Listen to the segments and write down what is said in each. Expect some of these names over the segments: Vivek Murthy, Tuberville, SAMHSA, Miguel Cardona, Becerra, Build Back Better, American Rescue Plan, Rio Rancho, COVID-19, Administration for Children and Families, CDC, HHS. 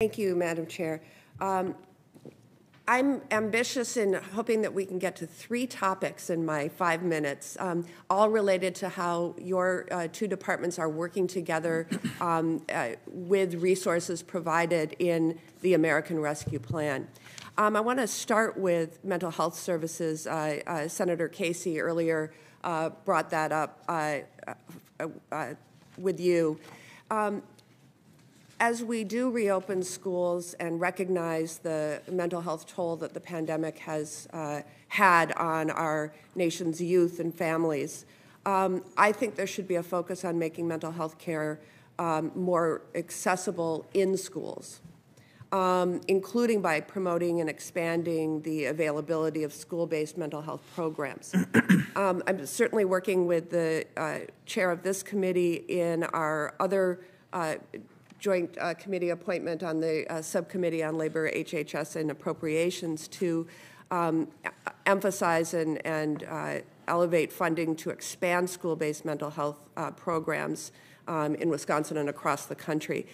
Thank you, Madam Chair. I'm ambitious in hoping that we can get to 3 topics in my 5 minutes, all related to how your 2 departments are working together with resources provided in the American Rescue Plan. I want to start with mental health services. Senator Casey earlier brought that up with you. As we do reopen schools and recognize the mental health toll that the pandemic has had on our nation's youth and families, I think there should be a focus on making mental health care more accessible in schools, including by promoting and expanding the availability of school-based mental health programs. I'm certainly working with the chair of this committee in our other joint committee appointment on the subcommittee on labor, HHS, and appropriations to emphasize and elevate funding to expand school-based mental health programs in Wisconsin and across the country.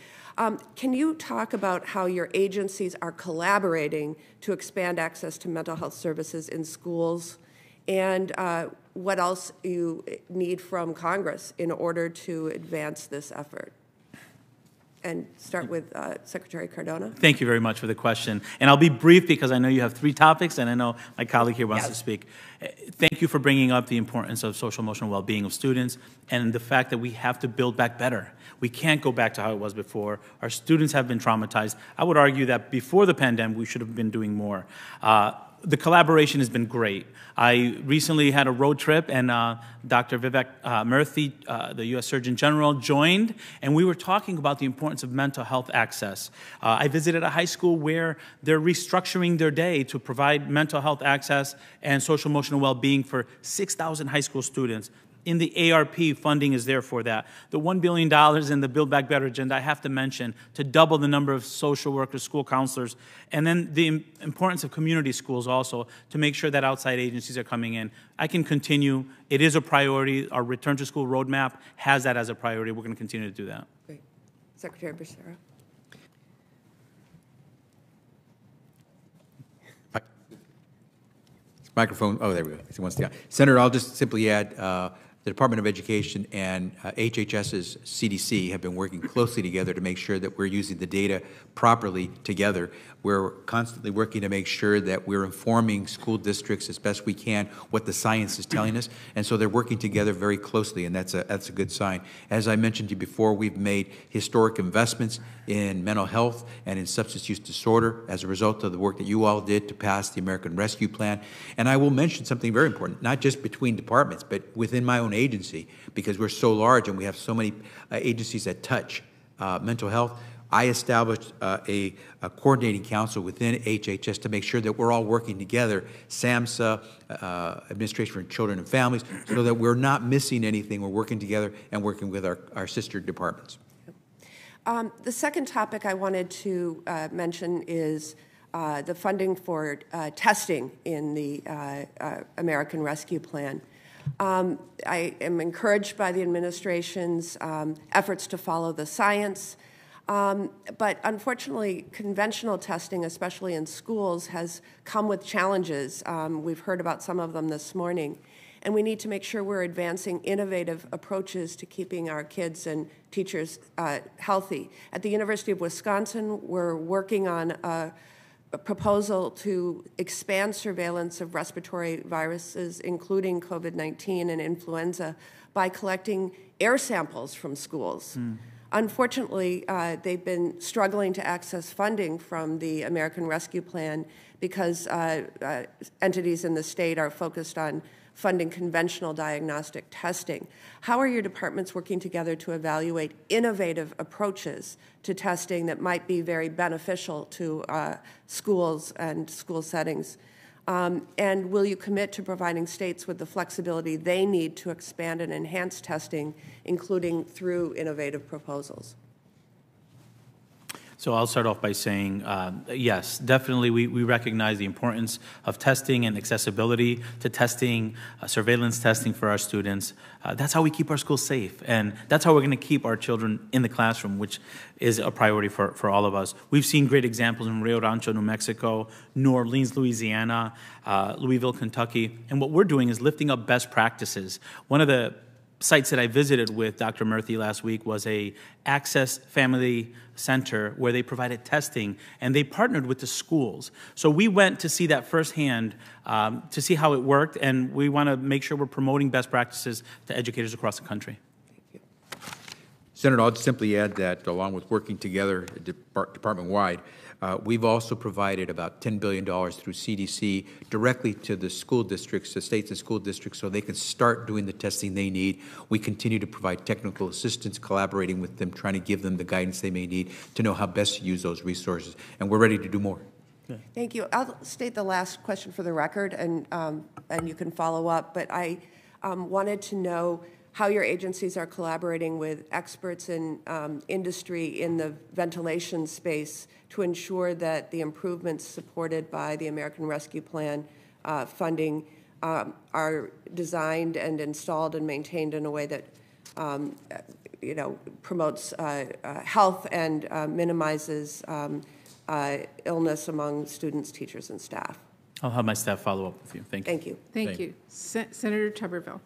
Can you talk about how your agencies are collaborating to expand access to mental health services in schools, and what else you need from Congress in order to advance this effort? And start with Secretary Cardona. Thank you very much for the question. And I'll be brief because I know you have 3 topics and I know my colleague here wants to speak. Thank you for bringing up the importance of social emotional well-being of students and the fact that we have to build back better. We can't go back to how it was before. Our students have been traumatized. I would argue that before the pandemic, we should have been doing more. The collaboration has been great. I recently had a road trip, and Dr. Vivek Murthy, the U.S. Surgeon General, joined, and we were talking about the importance of mental health access. I visited a high school where they're restructuring their day to provide mental health access and social emotional well-being for 6,000 high school students. In the ARP, funding is there for that. The $1 billion in the Build Back Better agenda, I have to mention, to double the number of social workers, school counselors, and then the importance of community schools also to make sure that outside agencies are coming in. I can continue. It is a priority. Our return to school roadmap has that as a priority. We're going to continue to do that. Great. Secretary Becerra. Microphone. Oh, there we go. It's once the Senator, I'll just simply add the Department of Education and HHS's CDC have been working closely together to make sure that we're using the data properly together. We're constantly working to make sure that we're informing school districts as best we can what the science is telling us, and so they're working together very closely, and that's a good sign. As I mentioned to you before, we've made historic investments in mental health and in substance use disorder as a result of the work that you all did to pass the American Rescue Plan. And I will mention something very important, not just between departments, but within my own agency, because we're so large and we have so many agencies that touch mental health. I established a coordinating council within HHS to make sure that we're all working together, SAMHSA, Administration for Children and Families, so that we're not missing anything. We're working together and working with our sister departments. The second topic I wanted to mention is the funding for testing in the American Rescue Plan. I am encouraged by the administration's efforts to follow the science, but unfortunately, conventional testing, especially in schools, has come with challenges. We've heard about some of them this morning, and we need to make sure we're advancing innovative approaches to keeping our kids and teachers healthy. At the University of Wisconsin, we're working on a proposal to expand surveillance of respiratory viruses, including COVID-19 and influenza, by collecting air samples from schools. Unfortunately, they've been struggling to access funding from the American Rescue Plan because entities in the state are focused on funding conventional diagnostic testing. How are your departments working together to evaluate innovative approaches to testing that might be very beneficial to schools and school settings? And will you commit to providing states with the flexibility they need to expand and enhance testing, including through innovative proposals? So I'll start off by saying, yes, definitely we recognize the importance of testing and accessibility to testing, surveillance testing for our students. That's how we keep our schools safe, and that's how we're going to keep our children in the classroom, which is a priority for all of us. We've seen great examples in Rio Rancho, New Mexico, New Orleans, Louisiana, Louisville, Kentucky, and what we're doing is lifting up best practices. One of the sites that I visited with Dr. Murthy last week was an Access Family Center where they provided testing, and they partnered with the schools. So we went to see that firsthand to see how it worked, and we want to make sure we're promoting best practices to educators across the country. Thank you. Senator, I'll simply add that along with working together department-wide, we've also provided about $10 billion through CDC directly to the school districts, the states and school districts, so they can start doing the testing they need. We continue to provide technical assistance, collaborating with them, trying to give them the guidance they may need to know how best to use those resources. And we're ready to do more. Thank you. I'll state the last question for the record, and you can follow up. But I wanted to know how your agencies are collaborating with experts in industry in the ventilation space to ensure that the improvements supported by the American Rescue Plan funding are designed and installed and maintained in a way that you know, promotes health and minimizes illness among students, teachers, and staff. I'll have my staff follow up with you. Thank you. Thank you. Thank you. Senator Tuberville.